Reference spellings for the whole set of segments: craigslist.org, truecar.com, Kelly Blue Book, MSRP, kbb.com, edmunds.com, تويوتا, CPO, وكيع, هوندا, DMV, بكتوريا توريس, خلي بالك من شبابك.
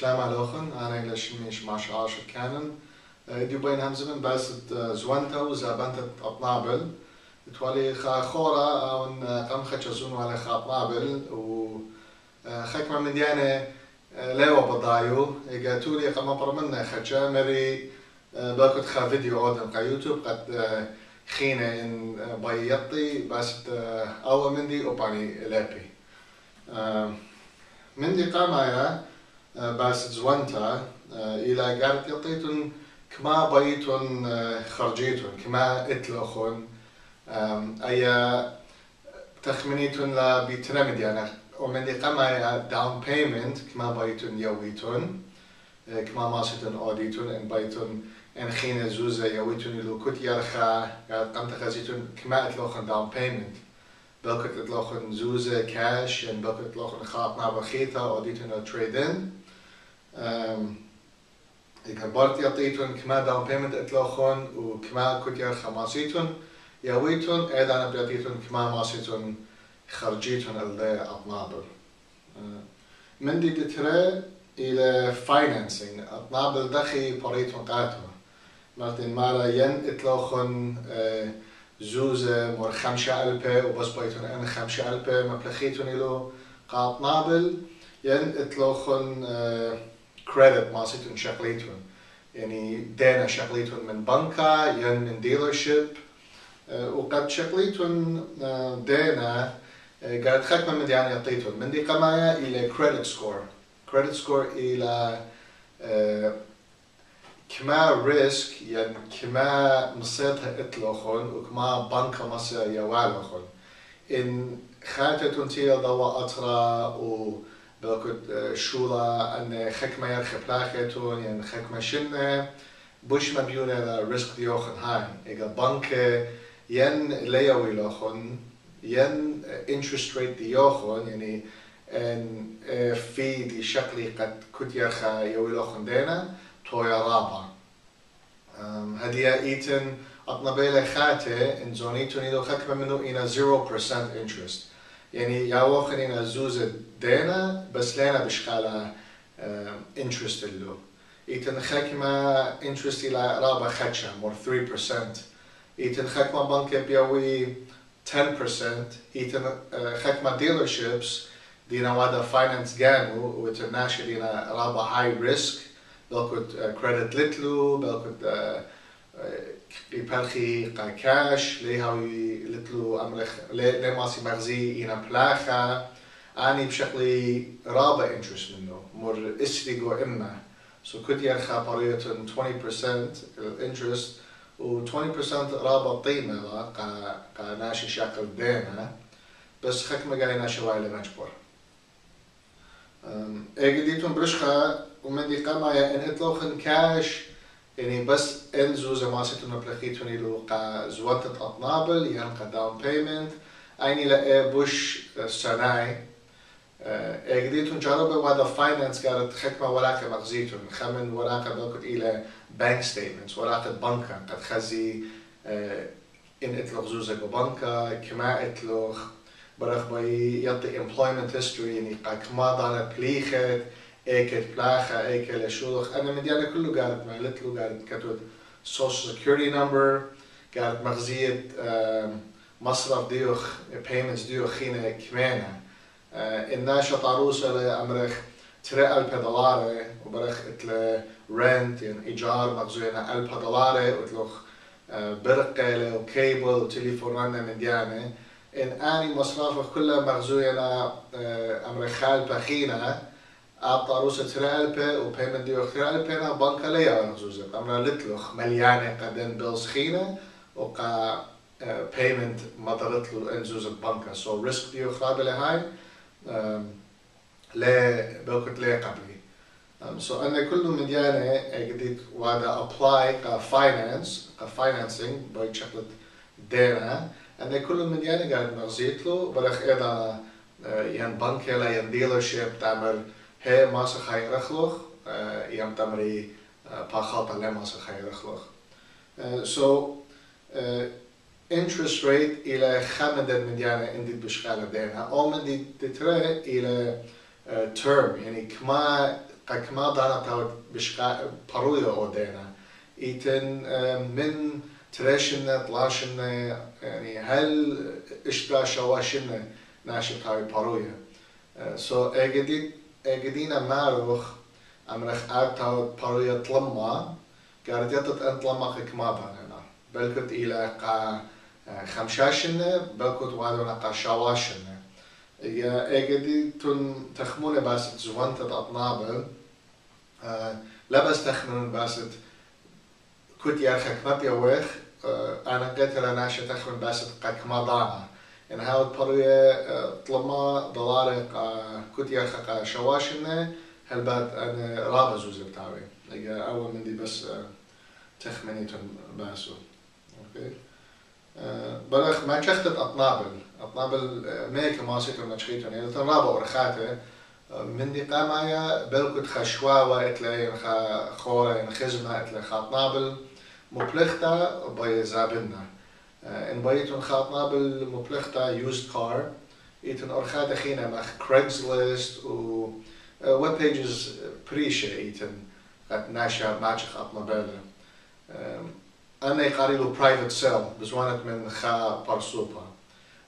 شلام علوخن أنا إيش مش معش عاش كانن ديوبين همزمن بس زوانته وزابنت أطنابل تولي خا خورة أو قم خشزون ولا خا أطنابل وخك من ديانة لوا بضايو إجاتولي قم برمنا خشة مري باكت خا فيديو أودم على يوتيوب قد خينا إن بيطي بس أول مندي أباني لابي مندي قامايا بس زوانتا إلى قارت يطيتن كما بيتن خرجيتن كما إتلوخن أيا تخمينيتن لا بيترمد يعني ومندي قامايا داون بايمنت كما بيتن يويتن كما ماسيتن أوديتن إن بيتن إن خينا زوزة يويتن إلو كت يرخا قمت خزيتن كما إتلوخن داون بايمنت بلكت إطلاقاً زوزة كاش يعني بلكت إطلاقاً خاط مع بخيتها أو ديتون تريد إن إكبرت يعطيتون كما داون بيمنت إطلاقاً وكما كنت يرخى ماسيتون يويتون أيضاً أنا بيعطيتون كما ماسيتون خرجيتون اللي أطنابل من دي تترى إلى فاينانسين أطنابل دخي بريتون قاتوا مرتين مارا ين إطلاقاً زوزة مور 5,000 وبس بيتون أنا 5,000 مبلغيتون إلو قاط نابل ين إطلوخن كريدت ماسيتون شغليتون يعني دينا شغليتون من بنكا ين من ديلرشيب وقد شغليتون دينا قاعد خكمة من ديان يعطيتون من دي قمايا إلى كريدت سكور إلى كما ريسك يعني كما مصيتها إتلوخن وكما بنكا مصيها يوالوخن إن خاتتون تيا ضوء أطرا وبلكت شولا أن خكمة يرخي بلاختون يعني خكمة شنة بوش مبيونة ريسك ديوخن هاي إذا بنكا ين ليوي لوخن ين interest rate ديوخن يعني إن في دي شكلي قد كنت يرخي يوي لوخن دينا تويا رابع هدية إيتن أطنبيلة خاتة إن زونيتون إلو خكمة منو إنا 0% interest يعني ياوخن إنا زوزة دينا بس لينا بشخالة interest اللو إيتن خكمة interest إلى رابع خاتشة مور 3% إيتن خكمة بنكة بيوي 10% إيتن خكمة dealerships دينا وادا finance جانو وإتناشي دينا رابع high risk بلكت كريدت لتلو بلكت يبرخي كاش ليها لتلو أمرخ لي ماسي مغزي إنا بلاخة أني بشكلي رابع انترست منه مور إسريقو إما سو كنت يرخى بريتن 20% الانترست و 20% رابع قيمة قا ناشي شاكل دينا بس خكمة قاعي ناشي واي لمجبور اجديتون برشخة ومن قمع إن إطلاقاً كاش يعني بس إن زوزة ماسيتون مبلغيتون إلو قا زوانتة أطنابل يعني قا داون بايمنت أيني لأي بوش سناي اجديتون جربة وهذا فاينانس قالت خكمة وراقة مغزيتون خمن وراقة بلكت إلى بانك ستيتمنتس وراقة بنكا قد خزي إن إطلق زوزة ببنكا كما إطلق برخ بي يعطي employment history يعني قا كما دانا بليخت ايكل بلاخة ايكل شولخ أنا من ديانا كله قالت مغلتلو قالت كتود social security number قالت مغزية مصرف ديوخ payments ديوخ خينا كمانا الناشط عروسة لأمرخ 3,000 دولار وبرخ اتلا rent يعني إيجار مغزوينا 1,000 دولار وتلوخ برقة وكيبل وتليفوننا من ديانا إن آني مصرفه كلها مغزوينا أمرخ خالبة خينا أعطى عروسة 3,000 وبيمنت ديوخ 3,000 بنكا ليا زوزة أمرا لتلوخ مليانة قدن بيلز خينة وقا بيمنت مضرتلو إن زوزة بنكا سو ريسك ديوخ رابلة هاي بلكت لي قبلي سو أنا كله مديانة أجديد وهذا أبلاي كفاينانس كفاينانسينج باي شكلة دينا أنا كله مديانة قاعد مغزيتلو بلخ إذا ين بنكا لا ين ديلرشيب تعمل هي ماسة خير أخلوخ يم تمري باخاطة لا ماسة خير أخلوخ so interest rate إلى 5 مديانة انديد بشغالة دينها أو مديد تترى إلى term يعني كما Така мадана тау бишка паруја одена. Итен мин трешне, тлашне, ани хел ишта шавашне наше тау паруја. So أجدينا معروخ أمرخ أعطى بارية طلما قارديتت أن طلما كمابا هنا بلكت إلى قا خمشاشنة بلكت وعدنا قا شواشنة يا أجدي تن تخمون بس زوانت أطنابل لا بس تخمون بس كنت يرخى كماب يوخ أنا قلت لنا شو تخمون بس قا كمابا إن هاو البرية طلما ضلالة كتير خق شواشنا هل بعد أنا رابع زوج بتاعي لقى أول مندي بس تخمنيتهم باسو أوكي بلخ ما شخت أطنابل ما كماسيتهم ما شخيتهم يعني رابع ورخاته مندي قامايا بلكت خشوا واتلاين خورين خزمة اتلا خاطنابل مبلغته بيزابنا إن بايتون خاطنا بالمبلغتا used car إيتن أرخادا خينا مع craigslist و web pages بريشة إيتن قد ناشا ماتش خاطنا بالا أنا يقاريلو private sale بزوانت من خا بارسوبا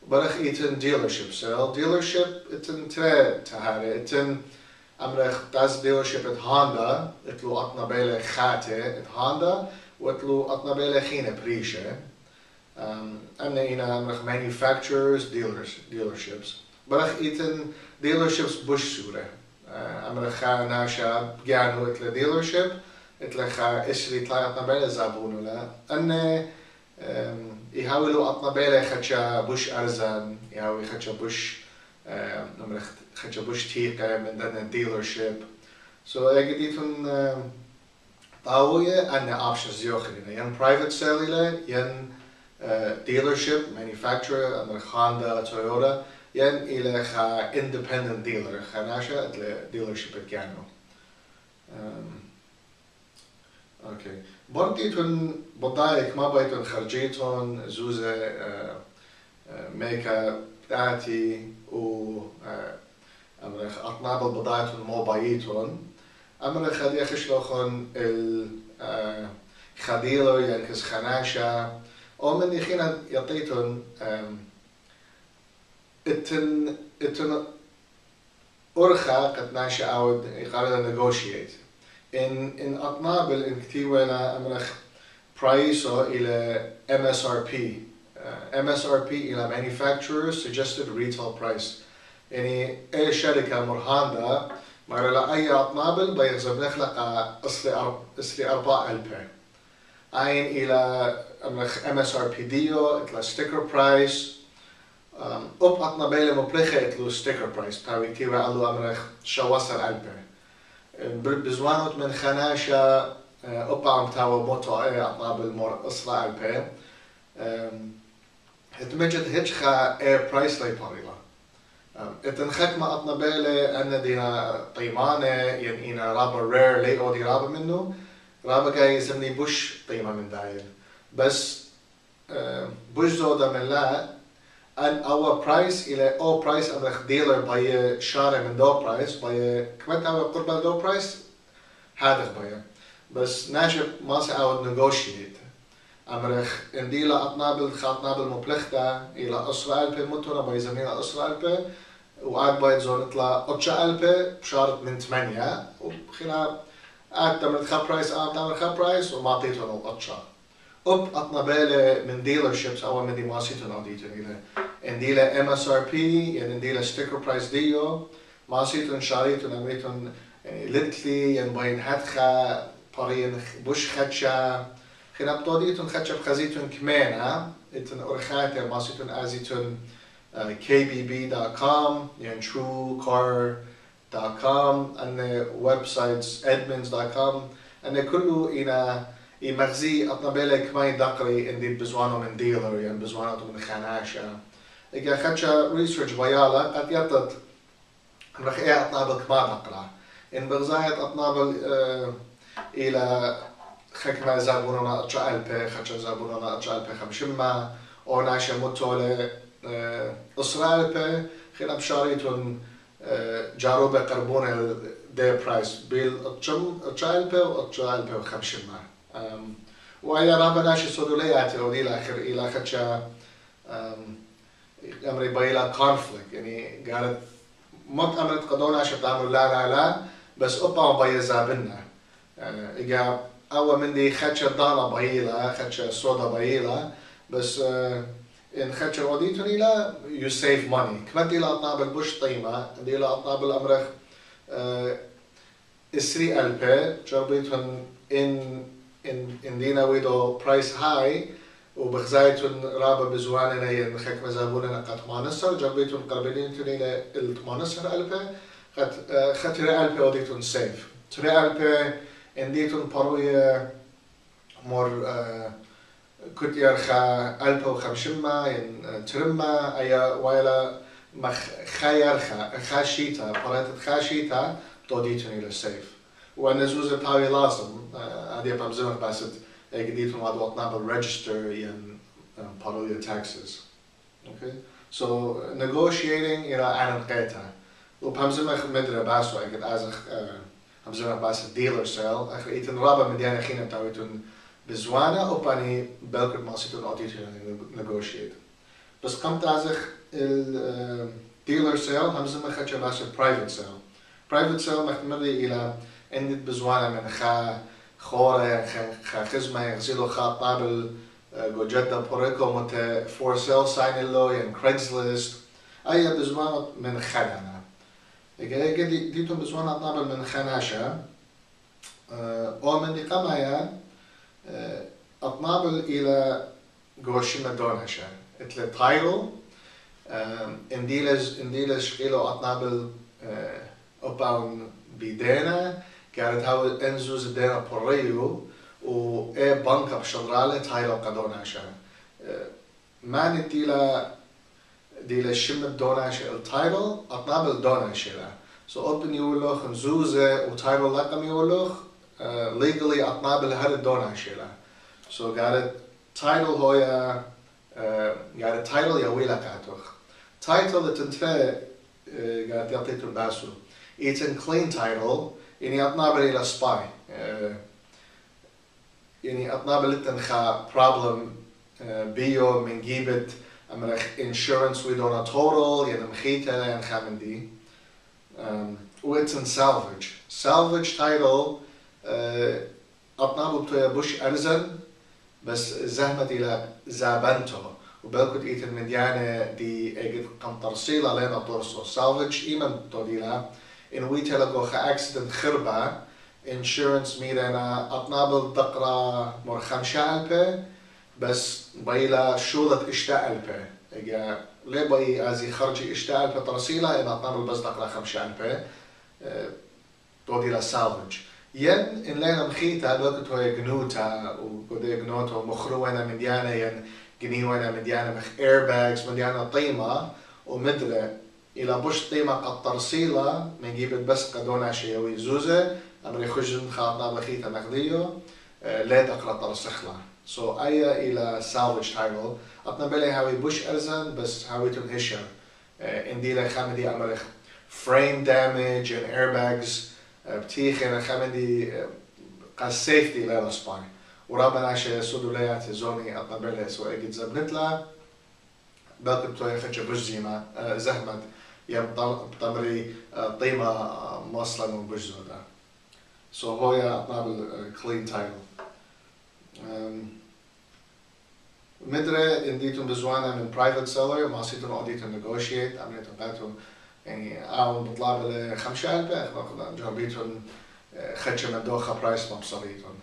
برخ إيتن dealership sale dealership إيتن تري تهاري إيتن أمرخ تاز dealership إت هوندا إتلو أطنا بالا خاتي إت هوندا وإتلو أطنا بالا خينا بريشة أنا هنا manufacturers dealerships برخ إيتن dealerships بوش سورة أنا خا ناشا بجانو إتلا dealership إتلا خا إسري طلعتنا بلا زابونو لا أنا يحاولوا أطنا بلا خدشا بوش أرزان يحاولوا خدشا بوش أمرخ خدشا بوش تيقة من دنا dealership so أجديتن طاوية أنا options يوخرين ين private sale لا ين dealership manufacturer أمر خاندا تويوتا ين إلى خا independent dealer خناشة إلى dealership كيانو. أوكي. برضيتون بضايق ما بيتون خرجيتون زوزة ميكا بتاعتي و أمر خ أطناب البضايتون مو بايتون أمر خدي خشلوخن ال خديلو ين كس خناشة أو من يخينا يعطيتهم إتن أرخا قد ناشي عود يقارن negotiate إن أطنابل إن كتيونا أمرخ برايسو إلى MSRP إلى manufacturer's suggested retail price يعني أي شركة مرهاندا مرلا أي أطنابل بيغزب نخلق أصلي 4000 عين إلى MSRP ديو إتلا ستيكر برايس أب عطنا بيلة مبلغة إتلو ستيكر برايس تاوي كيوة قالوا أمرخ شوصل ألبا بزوانوت من خناشة أب عم تاوي موتو إيه عطنا بالمور إصلا ألبا هتمجد هتخا إيه برايس لي باريلا إتنخك ما عطنا بيلة أن دينا طيمانة ينقينا رابا رير لي أو دي رابا منه رابا كاي يسمني بوش طيمة من دايل بس بوش زودة من لا أن أول برايس إلى أو برايس أمرخ ديلر باي شارع من دو برايس باي كمت أول قربة دو برايس هادخ باي بس ناشب ماسي أول نغوشيت أمرخ إن ديلا أطنابل خاطنابل مبلغتا إلى أسرع ألبي متونا باي زميلة أسرع ألبي وقعد باي تزون إطلا أتشا ألبي بشارة من 8 وبخلال أعتمد خا برايس أعتمد خا برايس وما عطيتهم الأطشا أب عطنا بالي من dealerships أول من دي ماسيتهم عطيتهم إلى إن ديلا MSRP يعني إن ديلا ستيكر برايس ديو ماسيتهم شاريتهم عملتهم يعني لتلي يعني باين هتخا بارين بوش خدشة خلنا بتوديتهم خدشة بخزيتهم كمان ها إتن أرخاتهم ماسيتهم أزيتهم kbb.com يعني TrueCar.com and websites edmunds.com and كله إنا يمغزي أطنا بالك ما يدقري إن بزوانه من ديلر يعني بزوانه من خناشة إجا خدشة ريسيرش بيالا قد يطت رخ إيه أطنا بالك ما دقرا إن بغزايت أطنا بال إلى خكمة زابوننا أتشالبي خدشة زابوننا أتشالبي خمشمة أو ناشة متولة أسرالبي خلنا بشاريتون جاروبه قربونه ده برايس بيل اتشالبه خمشن ماه وإذا رابع ناشي صدولياتي أو دي الآخر إلى خدشة أمري بايلا كونفليكت يعني قالت ما أمرت قدونا عشان تعمل لا لا لا بس أبا بايا زابنا إجا أول مندي خدشة دانا بايلا خدشة صودا بايلا بس إن خدشة وديتني لا you save money كمت إلى أطناب البوش طيمة إلى أطناب الأمرخ إسري ألبي جربيتهم إن دينا ويدو برايس هاي وبخزايتون رابع بزواننا ينخك مزابوننا قد مانسر جربيتون قربينين تنينة التمانسر ألبي خطري ألبي وديتون سيف تري ألبي إن ديتون باروية مور كتير خا ألبي وخمشمة ين ترمة أيا ويلا خير خاشيتا براتت خاشيتا توديتون إلى سيف ونزوز التاوي لازم هذه بمزمن بس جديد من عضو أطناب register ين parolia taxes. Okay, so negotiating إلى عن قيتها. وبمزمن مدري بس وأكيد أزخ بمزمن بس dealer sale أخر إيتن رابع مديانا خينا تاويتون بزوانا أو بني بلكر ماسيتون أوديتون negotiate. بس كم تازخ ال dealer sale بمزمن خدش بس private sale. private sale مخمري إلى عندت بزوانا من خا خورة خا خزمة يغسلوا خا طابل جوجدا بوريكو مت فور سيل ساين اللو ين كريجزليست أي بزوانا من خنانا إجا ديتون بزوانا طابل من خناشة أو من دي قمايا أطنابل إلى غوشيما دوناشة إتل تايرو إنديلز شقيلو أطنابل أباون بيدانا كانت هاول انزوز دينا بوريو و اي بنكا بشدرالة تايلو قدوناشا ما نديلا ديلا شمت دوناشا التايلو اطنابل دوناشا لا سو اوبن يولوخ انزوزة و تايلو لقم يولوخ legally اطنابل هاد دوناشا لا سو قالت تايلو هويا قالت تايلو يا ويلا قاتوخ تايتل التنفي قالت يعطيتو الباسو إيتن clean title يعني أطنابل إلى spy يعني أطنابل التنخا problem بيو من جيبت أمرخ insurance ويدونا total يعني مخيتة يعني خامن دي وإتن salvage title أطنابل بتويا بوش أرزن بس زهمت إلى زابنتو وبالكت إيتن مديانة دي أجد قم ترسيلة لنا ترسو salvage إيمن توديلا إن ويتلقوا خا accident خربة insurance ميرنا أطنابل دقرة مر 5,000 بس بايلا شولت اشتاقلبة إجا ليه باي أزي خرجي اشتاقلبة ترسيلة إن أطنابل بس دقرة 5,000 توديلا salvage ين إن لينا مخيتها بالكت هوي جنوتا وكودي جنوتا ومخروينا مديانة ين جنيوينا مديانة مخ airbags مديانة طيمة ومدرة إلى بوش طيمة قد ترسيلة من جيبت بس قدونا شيوي زوزة أمري خجن خاطنا بخيتها مخديو لا تقرأ ترسخلة سو أي إلى salvage title أطنا بلي هاوي بوش أرزن بس هاوي تنهشر إنديلا خامدي أمري frame damage and airbags بتيخينا خامدي قسيفتي لا لسباني ورابنا شي سودو ليات زوني أطنا بلي سوى إجد زبنتلا باقي بتويا خجة بوش زيمة زهمت يبطمري طيمة مصلا من بوش زودا سو هويا أطنابل clean title مدري انديتم بزوانا من private seller ماسيتم اوديتم negotiate عمليتم باتم يعني أول بطلاب ل 5,000 أخبار جربيتم خجة مدوخة برايس مبصريتم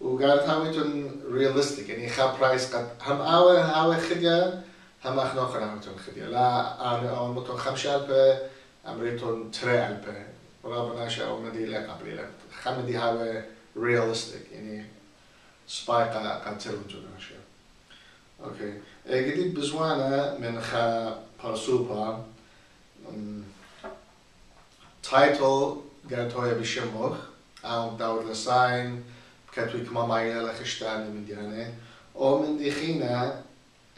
وقالت هاويتون realistic يعني خا برايس قد هم أول هاوي خديا هم أخناقن هاويتون خديا لا أنا أول متون 5,000 أمريتون 3,000 ورابنا شيء أول مدي لك أبريلك خمدي هاوي realistic يعني سبايك قد تلوجون هالشيء أوكي جديد بزوانا من خا برسوبا title قالت هوي بشموخ أو داود لساين كاتوي كمان معي على خشتان من ديانة أو من دخينا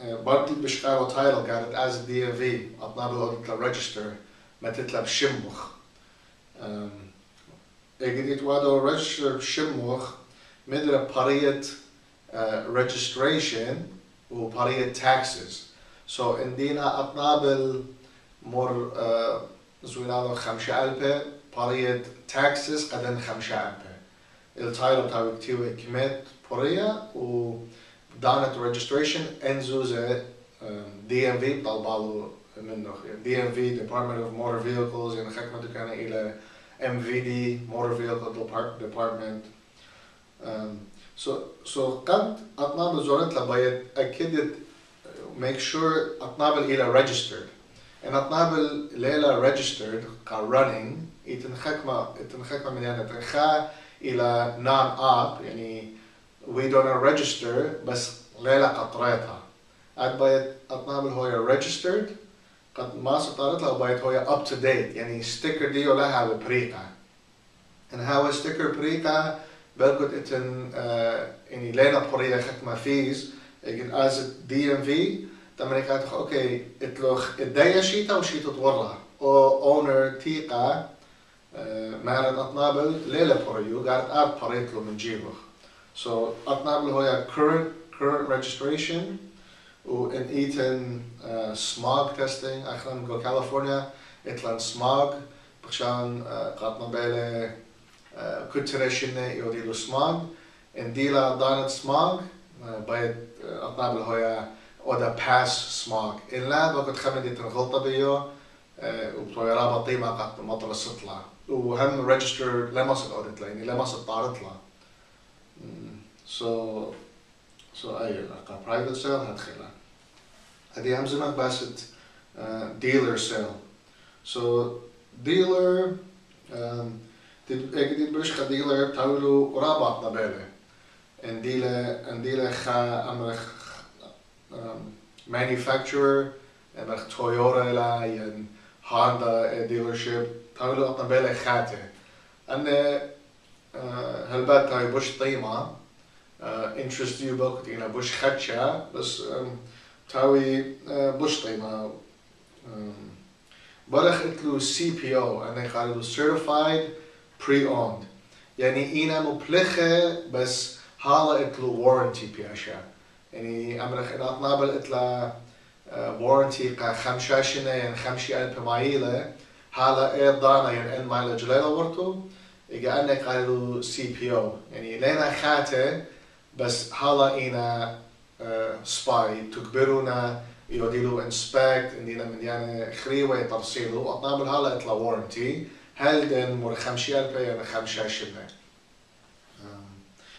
برضي بشقارو تايل قالت as DMV أطنابل أودت register ما تطلع بشموخ. اجريت وادو ريجستر بشموخ مدرة برية registration وبرية taxes. سو اندينا اطنابل مور زوينادو 5000 برية taxes قدن 5000. التايلو تاع كتيوي كمت برية و دانت registration انزوزة DMV طلبالو منه DMV Department of Motor Vehicles يعني خدمة كان إلى MVD Motor Vehicle Department. so قد أطناب زورت لبيت أكدت make sure أطناب إلى registered إن أطناب ليلة registered ك running يتنخدمة من يعني تنخا إلى non op يعني we don't register بس ليلة قطرتها قد بيت أطناب هوية registered قد ما سطرت لها بيت هوية up to date يعني sticker ديو لها ببريقة إن هاو sticker بريقة بالكت إتن يعني لينا بحرية ختمة فيز لكن أزت DMV تمريكا تخ أوكي إتلوخ إديا شيتا وشيتا تورها أو أونر تيقة مارد أطنابل ليلة بحريو قاعد أب بحريتلو من جيبه. so أطنابل هوية current registration وإن إيتن smog testing أخلان جو كاليفورنيا إتلان smog بخشان قاطنا بالي كترشنة يوديلو smog إن ديلا دانت smog بايد أطناب الهوية أودا pass smog إن لا بقد خمد إتن غلطة بيو وبطويرا بطيمة قاطنا مطلع سطلع وهم register لما سطعودت لأني لما سطعرت لها. so أيوة أقا private sale هدخلها هدي همزمك باست dealer sale. so dealer تجديد برشخ ديلر تقولوا قرابة طبيعة إن ديلا خا أمرخ manufacturer أمرخ تويوتا لا ين هوندا ديلرشيب تقولوا طبيعة خاته أن هالبات هاي بوش طيمة interest you بقت إلى بوش خدشة بس تاوي بوش طيمة برخ إتلو CPO أنا قالوا certified pre-owned يعني إنا مبلخة بس هلا إتلو warranty بياشا يعني أمرخ إن أطنابل إتلا warranty قا 5 سنة يعني 5000 مايلة هلا إيه ضانا يعني إن مايلج ليلة ورتو إجا أنا قالوا CPO يعني لينا خاتة بس هلا إنا سباي تكبرونا يوديلو inspect إننا من يعني خريوة ترسيلو وأطنابل هلا إتلا warranty هل دن مور 5000 يعني 5 سنة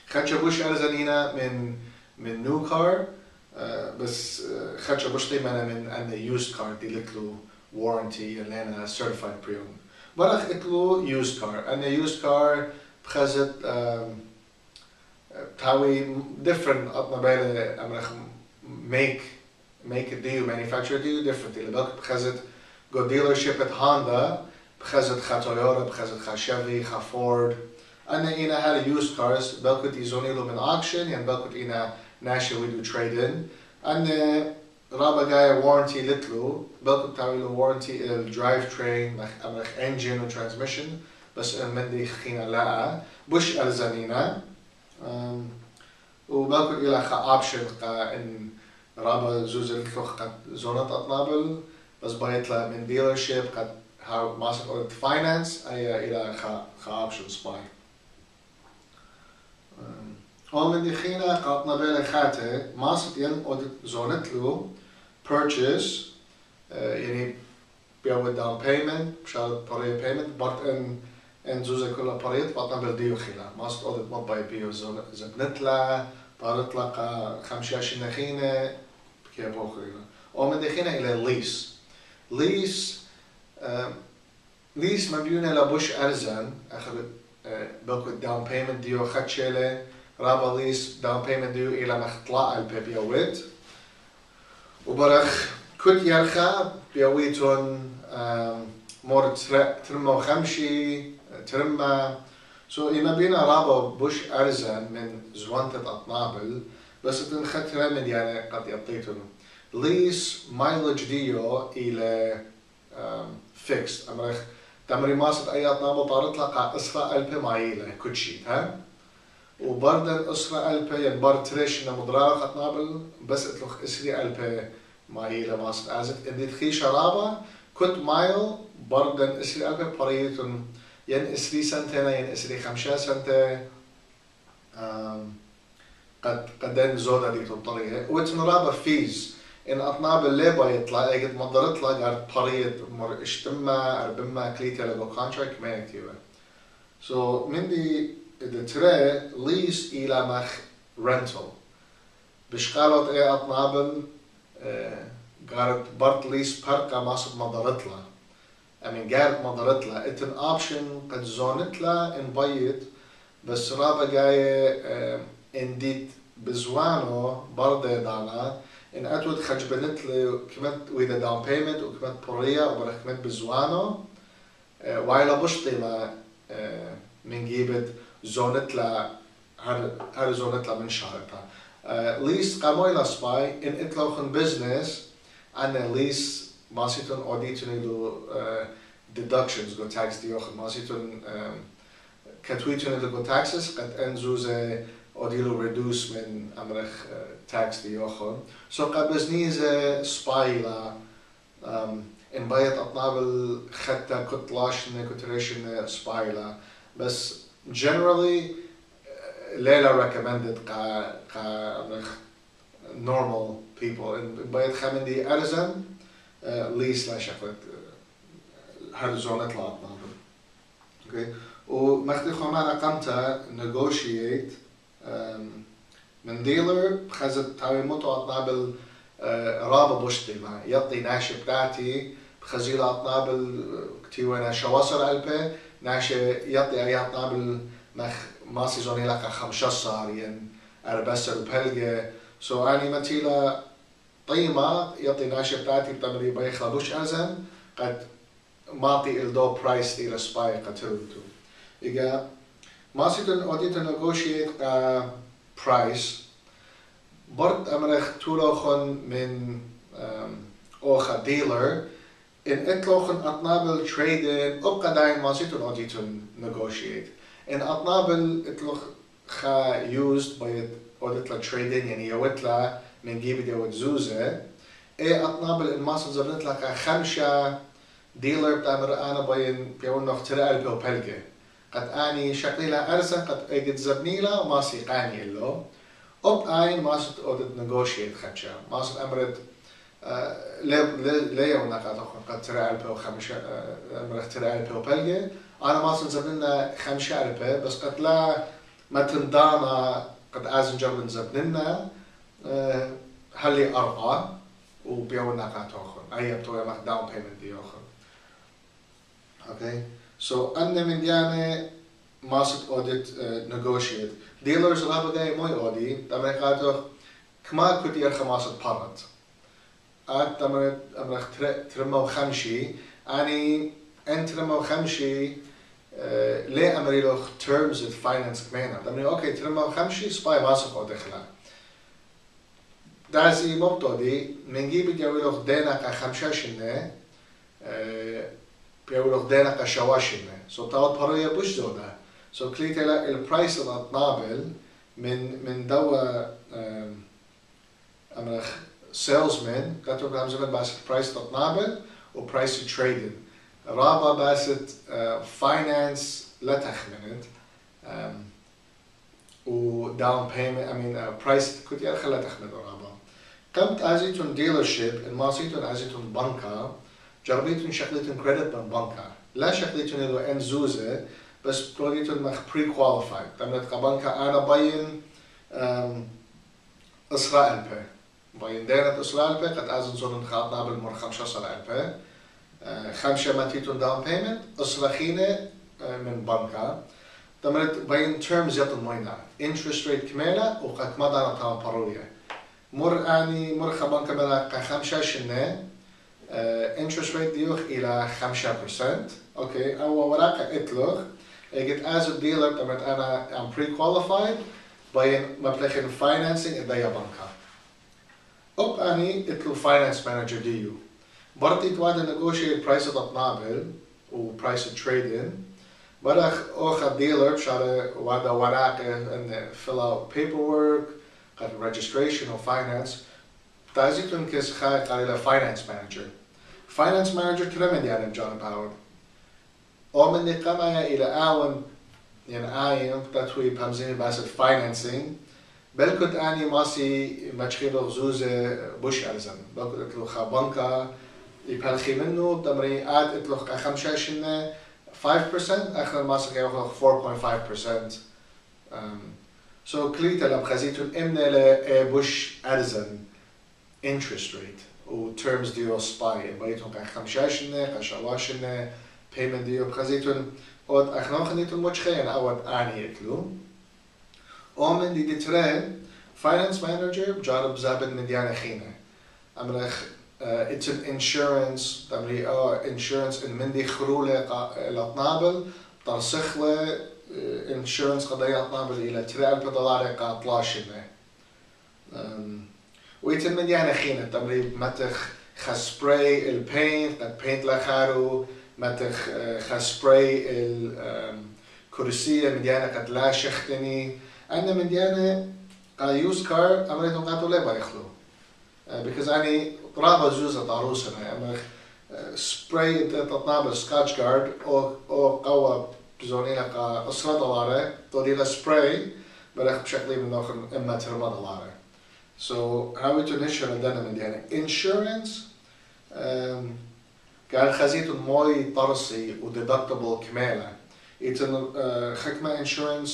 خدش بوش أرزنينا من نيو كار بس خدش بوش طيمنا من أن يوزد كار دي لكلو وارنتي اللي أنا سيرتيفايد بريون برخ إتلو يوزد كار أن يوزد كار بخزت تاوي different أطنا بالي أمرخ make ديو manufacture ديو different اللي بالك بخزت جو ديلرشيب هوندا بخزت خا تويوتا بخزت خا شيفي خا فورد أنا إنا هالي يوز كارز بالكت يزونيلو من أوكشن يعني بالكت إنا ناشي ويدو تريد إن أنا رابع جاية وارنتي لتلو بالكت تعملو وارنتي إلى الدرايف ترين مخ إنجن وترانسميشن بس مندي خينا لا بوش ألزانينا وبالكت إلى خا أوبشن قا إن رابع زوز لتلو قد زونت أطنابل بس بايتلا من ديلرشيب قد how master audit finance إلى خا options buy. هم من دخينا قطنا بين خاته master ين audit زونت له purchase يعني بيعود down payment بشار برية payment بارت إن زوجة كلها برية بطن بالديو خلا master audit ما باي بيو زبنت له بارت لقى 5 سنين دخينا كيف أخيرا. هم من دخينا إلى lease ليس مبيونة لبوش أرزن أخذ بالكو الداون بايمنت ديو خدشيلة رابع ليس داون بايمنت ديو إلى مخطلع البيبيوت وبرخ كل يرخى بيويتون مور ترمى وخمشي ترمى سو إما بينا رابع بوش أرزن من زوانتة أطنابل بس تنخد رمد يعني قد يعطيتون ليس مايلج ديو إلى فيكس، امرخ تمري ماسة ايات نابو طارتلا قا اسرة البي معيلة كوتشي ها، وبردن اسرة البي ينبر تريش نمضرار خط نابل بس اتلوخ اسري البي معيلة ماسة اعزت اندي تخي شرابة كنت مايل بردن اسري البي بريتن ين اسري سنتين ين اسري 5 سنتين قدين زودة ديتو الطريقة وتنرابة فيز إن أطناب الليبا يطلع قد مضرتلا قاعد طريق مر اشتمة أربما كليتا لغو كونتراك ماكتيبة. سو مندي إذا ترى ليس إلى مخ رنتل بشقالت إيه أطناب قاعد برت ليس بركة ماسب مضرتلا أمين قاعد مضرتلا إتن أوبشن قد زونتلا إن بيت بس رابا جاية انديت بزوانو برضه دانا ان اتود خجبنت لي كمت ويدا داون بيمنت وكمت بوريا وبركمت بزوانو وايلا بشطي ما من جيبت زونتلا هر زونتلا من شارتها ليس قامويلا سباي ان اتلوخن بزنس عن ليس ماسيتون اوديتوني دو ديدكشنز دو تاكس ديوخن ماسيتون كتويتوني دو تاكسس قد انزوزه أديلو ريدوس من أمرخ تاكس ديوخون، سو قابزني زي سبايلا إن بايت أطنابل خدتا كتلاشنة كتريشنة سبايلا، بس generally ليلة recommended قا أمرخ normal people إن بايت خامندي أرزن ليس لا شكلت هرزونة لأطنابل، أوكي، ومختي خمانة قمتا negotiate من ديلر بخزت تاوي موتو أطنابل رابة بوشتي ما يطي ناشي بتاعتي بخزيلة أطنابل كتيوة ناشي وصل ألبي ناشي يطي أي أطنابل ما سيزوني لك 15 صار ين أربسل بهلقة سو أني متيلة طيمة يطي ناشي بتاعتي بتمري بيخلبوش أزن قد ماطي الدو برايس دي لسباي قتلتو إيجا ما سيتن أوديت نغوشيت كا برايس برد أمرخ تولوخن من أوخا ديلر إن إتلوخن أطنابل تريدن أبقى داين ما سيتن أوديت نغوشيت إن أطنابل إتلوخ خا يوزد بايت أوديتلا تريدن يعني يوتلا من جيبي ديوت زوزة إي أطنابل إن ما سيتزرنتلا كا 5 ديلر بتعمر أنا باين بيون نخترع البوبلجة قد اني شكلي لها ارسن قد اجد زبنيله وما سيقاني له اب اين ما صرت اودت نغوشيت خدشه ما صرت امرت لا يونقات قد ترى البو 5 امر اختراع البو بلجي انا ما صرت زبننا 5 البو بس قد لا ما تندانا قد ازنجر من زبننا هلي 4 وبيونقات اخر اي تو ما داون بيمنت دي اخر اوكي So أنا من ديانة ما صرت أوديت نغوشيت ديلرز رابع جاي موي أودي تمرين قاعدة كمان كنت يرخى ما صرت بارت قاعد تمرين أمرخ ترمى وخمشي يعني أنت ترمى وخمشي ليه أمري له terms of finance كمان تمرين أوكي ترمى وخمشي سباي ما صرت أودي خلا دازي مبتدي من جيب جاوي له دينا ك5 شنة بيقولوا خدينا كشواشنة، سو تعود برية بوش زودة، سو كليت على البرايس الأطنابل من دوا أمرخ سيلزمان كاتو كلام زمان باست برايس الأطنابل وبرايس التريدين، رابع باست فاينانس لا تخمنت وداون بايمنت أمين برايس كنت يا خلا تخمنت رابع، قمت أزيتون ديلرشيب إن ما صيتون أزيتون بنكا جربيتون شكلتون كريدت من بنكا لا شكلتون لو ان زوزه بس بتوديتون مخ بري كواليفايد تمنت كبنكا انا باين اسرائيل باين ديرت اسرائيل قد ازن زون خاطنا بالمر 15 الف 5 ماتيتون داون بيمنت اسرخينه من بنكا تمنت باين تيرمز يطن مينا انترست ريت كماله وقد ما دار تاع بارويه مر اني مر خبنكا بلا 5 شنه interest rate ديوخ إلى 5%، أوكي، أو وراقة إتلوخ، إجت as a dealer تمت أنا I'm pre-qualified باين مبلغين financing إدايا بنكا. أب أني إتلو finance manager ديو، برضه it wanna negotiate price that نعمل و price trade in. بدأ أخذ dealer بشارة وده وراقه إن fill out paperwork قد registration or finance. تعزيت يمكنس خاية قليلة finance manager. finance manager كلمن يعني بجانب باور. أو من قمع إلى أعوان يعني أعين بتطوي بمزين بس financing. بل كنت أني ماسي مشكلة غزوزة بوش ألزم. بل كنت أتلوخ بنكا يبالخي منه بتمرين قاعد أتلوخ خمسة شنة 5% آخر ماسك يأخذ 4.5%. so كليتا لبخزيتون إمنا لبوش ألزم interest rate و terms ديو spy بيتون كخمسة شنة كشوا شنة payment ديو بخزيتون قد أخنا خنيتون متشخين أول أني أتلو. ومن دي ترين فاينانس مانجر بجانب زابن مديانة خينة. أمرخ it's an insurance تمري insurance إن مندي خرولة لطنابل ترسخلة insurance قضية لطنابل إلى ترين بدولارة قاطلاشنة. ويتن مديانة خينة تمري متخ خسبري البينت البينت لخارو متخ خسبري الكرسية مديانة قد لا شختني. أنا من ديانة يوز كار أمريتهم قاتوا ليه بيخلو because أني رابع زوزة طاروسنا أما سبراي تطناب سكاتش كارد أو قوة بزونينا كأسرة دولارة تودينا سبراي برخ بشكلي من آخر إما ترمى دولارة so how to insure عندنا من ديانة insurance قال خزيت موي طرسي وdeductible كمالة إذن خدمة insurance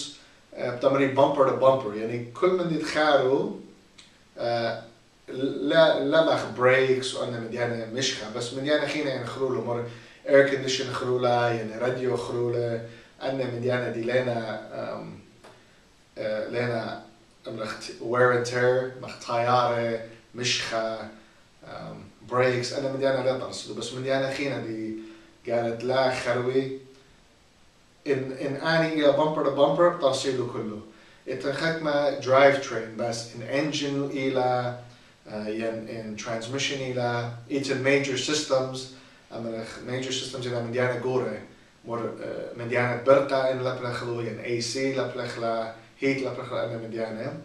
بتمري بامبر لبامبر يعني كل من يتخاروا لا مخ بريكس وأنا مديانة مشخة بس مديانة خينا يعني خرولة مر اير كونديشن خرولة يعني راديو خرولة أنا مديانة دي لنا وير اند تير مخ طيارة مشخة بريكس أنا مديانة لا ترصدوا بس مديانة خينا دي قالت لا خروي إن أني إلى بامبر لبامبر ترصيده كله. اتخذت ما درايف ترين بس إن إنجن إلى إن ترانسميشن إلى إتن ميجر سيستمز أما ميجر سيستمز إلى مديانة جورة مر مديانة برقة إن لبلخلو إن أي سي لبلخلا هيت لبلخلا أنا مديانة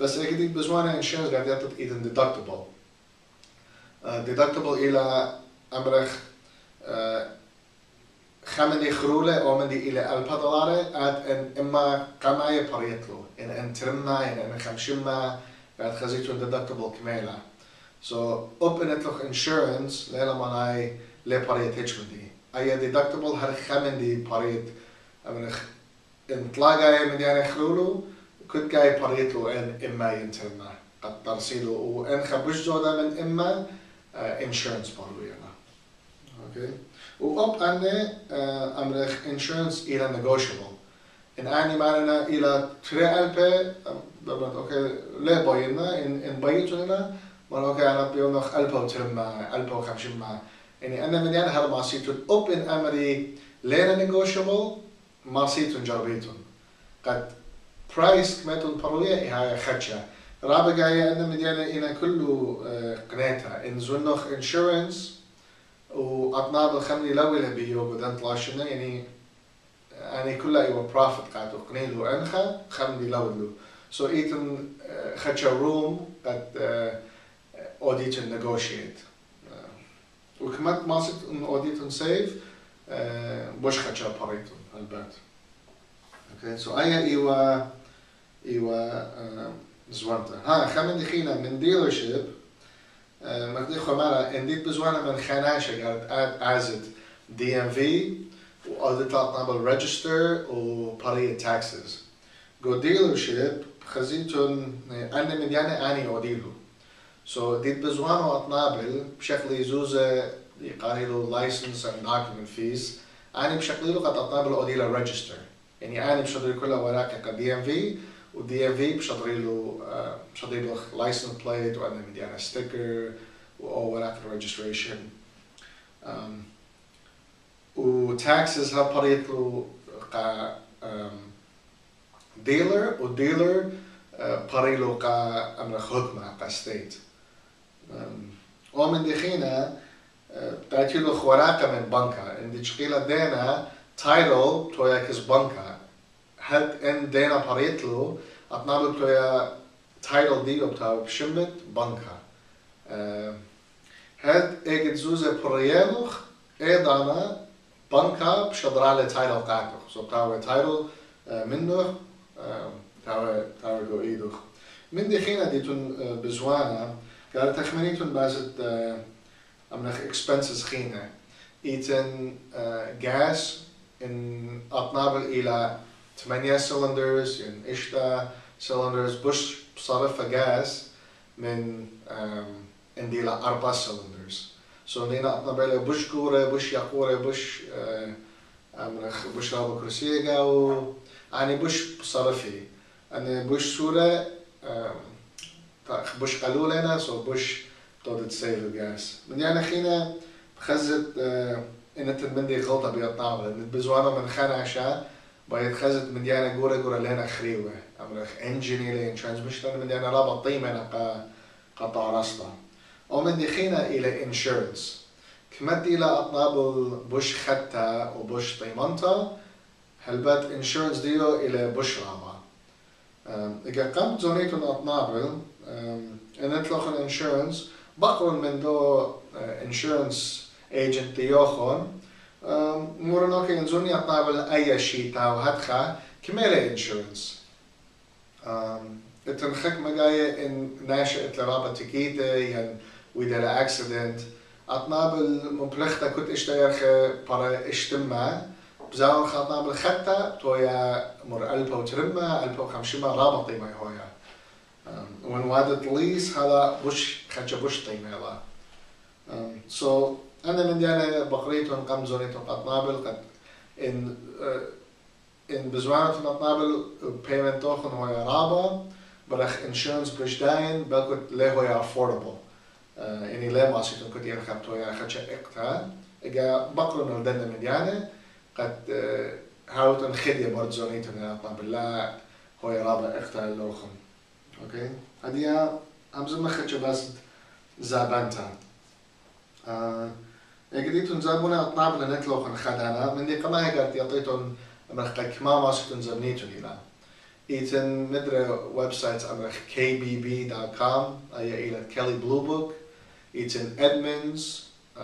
بس أكيد بزمانة إنشورنس قاعد يعطيك إتن ديدكتبل ديدكتبل إلى أمرخ خمدي خرولة أو مندي إلى البدلارة عاد إن إما قماية بريتلو إن ترمى إن خمشمة بعد خزيتون deductible كمالة so open لخ insurance ليلا مناي لبريت هجمدي أي deductible هر خمدي بريت أمن إنطلاق أي مديانة خرولو كنت جاي بريتلو إن إما ينترمى قد ترصيله وإن خبش زودا من إما insurance برو يلا okay وقب أني أمرخ insurance إلى negotiable إن أني معنا إلى 3,000 دبلت أوكي لا باينا إن بايتونا مرة أوكي أنا بيونخ 1,000 و 3,000 و 5,000 يعني أنا من يعني هذا ما سيتون قب إن أمري لينا negotiable ما سيتون جربيتون قد price كمتون بروية هاي خدشة رابع جاي أنا من يعني إن كله قناتها إن زنخ insurance وأطناب الخملي لو اللي بيو بدن طلاشنا يعني أنا كلها إيوه بروفيت قاعد أقنيلو أنخا خملي لو اللو so إيتن خدش روم قد أوديتن نيغوشيت وكمت ماسك إن أوديتن سيف بوش خدش بريتون البات أوكي so أي إيوه زوانتا ها خملي خينا من ديلرشيب مقدي خمارة انديت بزوانا من خناشة قالت أعزت DMV وقالت أطنابل ريجستر وبارية تاكسز جو ديلرشيب خزيتون أنا من يعني أني أوديلو سو ديت بزوانا أطنابل بشكل زوزة يقاريلو لايسنس and document fees أنا بشكل قد أطنابل أوديلا ريجستر يعني أنا بشدري كلها وراك ك DMV والDMV بشدري له license plate وأنا مديانة sticker وأو وراك registration و taxes ها بريت له كا dealer والdealer بريت له كا أمر خدمة كا state ومن دخينا Tratilo Jorata min banka, indiċkila dena title toja kis banka. Had in dena parietlu, atnalu toja title di obtaw bximbit banka. Had egit zuze projeluch, edana banka bxadrale title katuch. So tawe title minnuch, tawe do iduch. Min diħina di tun bizwana, għal taħmini tun bazit أمنخ expenses خينا إيتن gas إن أطنابل إلى 8 cylinders إن إشتا cylinders بش صرف gas من إندي إلى 4 cylinders so نينا أطنابل بش كورة بش يقورة بش أمنخ بش رابو كرسية أو يعني بش صرفي أنا بش سورة بش قلول هنا so بش تود تسيل الغاز من يعني خينا بخزت إن تمندي غلطة بيطعمه إن بزوانه من خان عشاء بيتخزت من يعني جورة لهنا خريوة أمرخ إنجيني لين ترانسميشن من يعني رابط طيمة نقا قطع رصدة أو من دي خينا إلى إنشورنس كمد إلى أطنابل بوش خدتها وبوش طيمنتها هلبات إنشورنس ديو إلى بوش رابع إذا قمت زونيتون أطنابل إن أطلق الإنشورنس بقرن من دو insurance agent تيوخون مورنوك ينزون يطابل أي شيء تاو هدخا كمالة insurance التنخك مجاية إن ناشئت لرابة تكيدة يعني ويدا accident أطنابل مبلغتا كنت اشتايرخي برا اشتما بزاون خاطنابل خدتا تويا مر ألبا وترمى ألبا وخمشمة رابطي ما يهويا وين وادت ليس هذا بوش خدش بوش طيم هذا. So أنا من ديانا بقريتهم قم زونيتهم أطنابل قد إن بزوانتهم أطنابل payment توخن هو رابع برخ insurance بوش داين بلكت له هو affordable. يعني لا ما سيتم كنت يرخبت هو خدش إقتا. إجا بقرن الدنيا من ديانا قد هاوتن خدية برد زونيتهم أطنابل لا هو رابع إقتا لوخن. Okay, هديا همزم خدش بس زابنتا. اجديتون زابونا أطنابل نتلوخن خدانا من دي كما هيقات يعطيتون أمرخ كما ماسكتون زبنيتون إلا. إيتن مدري ويب سايتس أمرخ kbb.com أي إلى Kelly Blue Book. إيتن edmunds.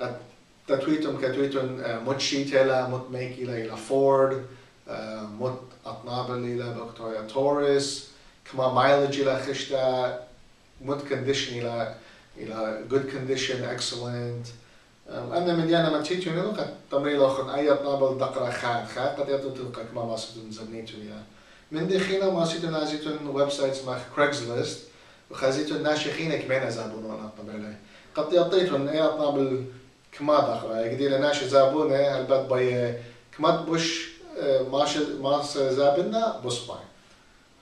قد تتويتون متشيتلا متميك إلى فورد. مت أطنابل إلى بكتوريا توريس كما مايلج إلى خشتة مت كونديشن إلى good condition excellent أنا من ديانا ما تيجي هنا قد تمرين آخر أي أطنابل دقرة خان قد يعطون تلقى كما ما سيتون زبنيتون إياه من دخينا ما سيتون عزيتون ويب سايتس مع كرايجسليست وخزيتون ناشخينا كمان زابونون أطنابل قد يعطيتون أي أطنابل كما دقرة يقدر ناش زابونه هالبات بيه كما تبش ماش زابنا بصباي،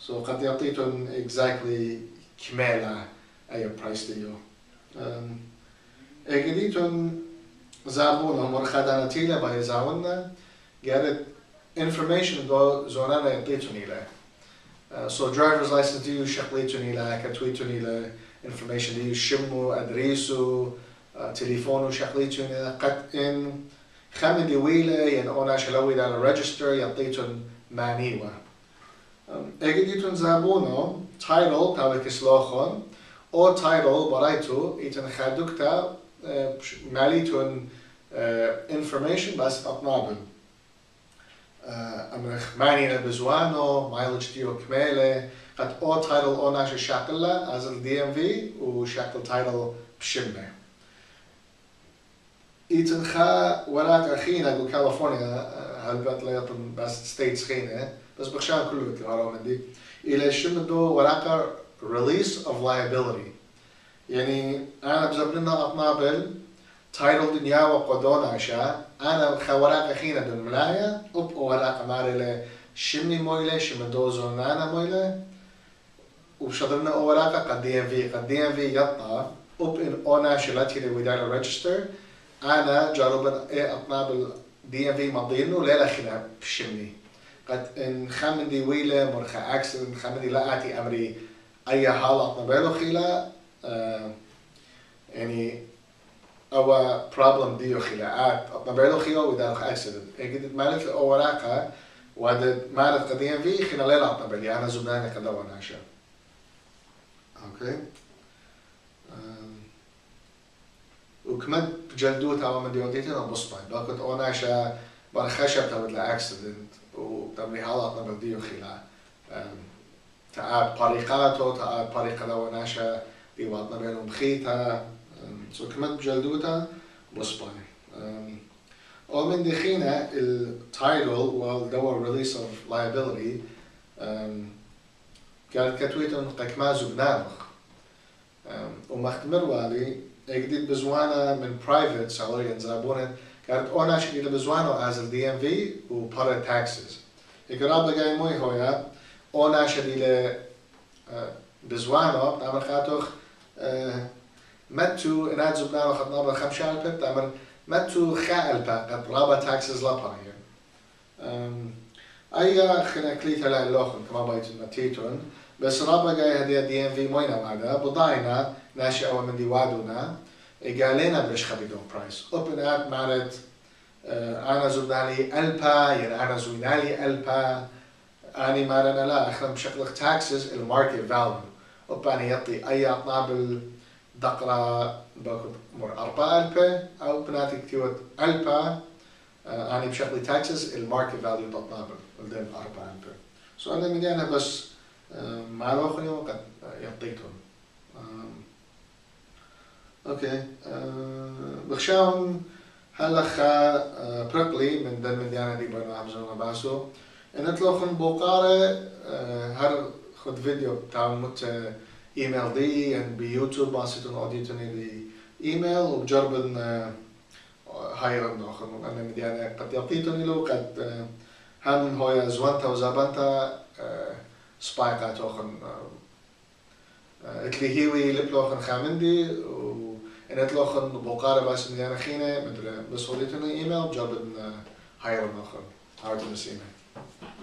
so قد يعطيتون exactly كمالة أي price ديو. أكيديتون زابونا مرخدنا تيلا بيزاونا، قالت information دو زونا يعطيتون إله. So driver's license ديو شقليتون إله، كتويتون إله، information ديو شمو، أدريسو، تليفونو شقليتون إله، قد إن خمد ويلة ينقونا شلويد على الريجستر يعطيتون معنيوة. اجديتون زابونو تايتل تاوك اسلوخون او تايتل برايتو ايتن خادوكتا ماليتون information بس اطنابل. امرخ معنينا بزوانو مايلج ديو كمالة قد او تايتل او ناشي شاقلة از الدي ام في وشاقل تايتل بشمة. إيتن خا ورات أخينا جو كاليفورنيا هالبات ليطن بس ستيتس خينا بس بخشان كله كهارو مندي إلى شنو دو وراك release of liability يعني أنا بزبلنا أطنابل title دنيا وقدون عشاء أنا خا وراك أخينا دون ملاية أب وراك ماريلا شمني مويلة شنو دو زونانا مويلة وبشطرنا وراك قد DMV يطلع أب إن أنا شلتي لويدار ريجستر أنا جربت أطنابل DMV مضينو ليلة خنا بشمي قد إن خمدي ويلة مرخى أكسن خمدي لقعتي أمري أي حالة أطنابلو خيلة يعني او problem دي وخلاقات اطنبع له خيو ودار accident هيك مالت له اوراقها وهذا مالت قديم في خلال اطنبع لي انا زبناني قد دور عشان اوكي وكمد جلدوتها ومديوتيتها بصبع باكت اوناشا برخشب تبد لاكسيدنت وتبني هذا اطنبع دي وخلاقات تعاد طريقاته تعاد طريقة لو ناشا يوضنا بينهم خيتها سكمت بجلدوتها بصباني ومن دخينا التايتل والدور ريليس اوف لايبيلتي قالت كتويتن قكمازو بنامخ ومختمر والي اجديد بزوانا من برايفت سالريان زابونت قالت اوناش اجديد بزوانا از الدي ام في وبارا تاكسز اقراب لقاي موي هويا أنا شديلة بزوانة بتعمل خاتوخ متو إناد زبنانو خطنا بالخمشة ألبة بتعمل متو خالبة قد رابع تاكسز لبرية أي خنا كليتها لا اللوخن كما بايتون متيتون بس رابع جاي هدية دي إم في موينا معنا بضاعنا ناشئ أول من ديوادونا إجالينا برش خبيدون برايس أوبن آت مارت أنا زبنالي ألبا يعني أنا زوينالي ألبا أني ما لنا لا إحنا بشكل تاكسز الماركت فاليو وباني يعطي أي أطناب الدقرة باخذ مر 4000 أو بناتي كتير 1000 أني بشكل تاكسز الماركت فاليو بطناب ولدن 4000 سو أنا من أنا بس ما لوخني وقت يعطيتهم أوكي بخشاهم هلا خا برقلي من دن من أنا دي برنامج أنا باسو أنا تلوخن بوقارة هر خد فيديو تعمل مت إيميل دي أن بيوتيوب بسيطون أوديتوني دي إيميل وبجربن هايرن آخر أنا مديانا قد يعطيتوني لو قد هم هو زوانتا وزابانتا سبايقات آخر اتلهيوي لبلوخن خامندي وأنا تلوخن بوقارة بس مديانا خينة مثل بس أوديتوني إيميل وبجربن هايرن آخر هايرن بس إيميل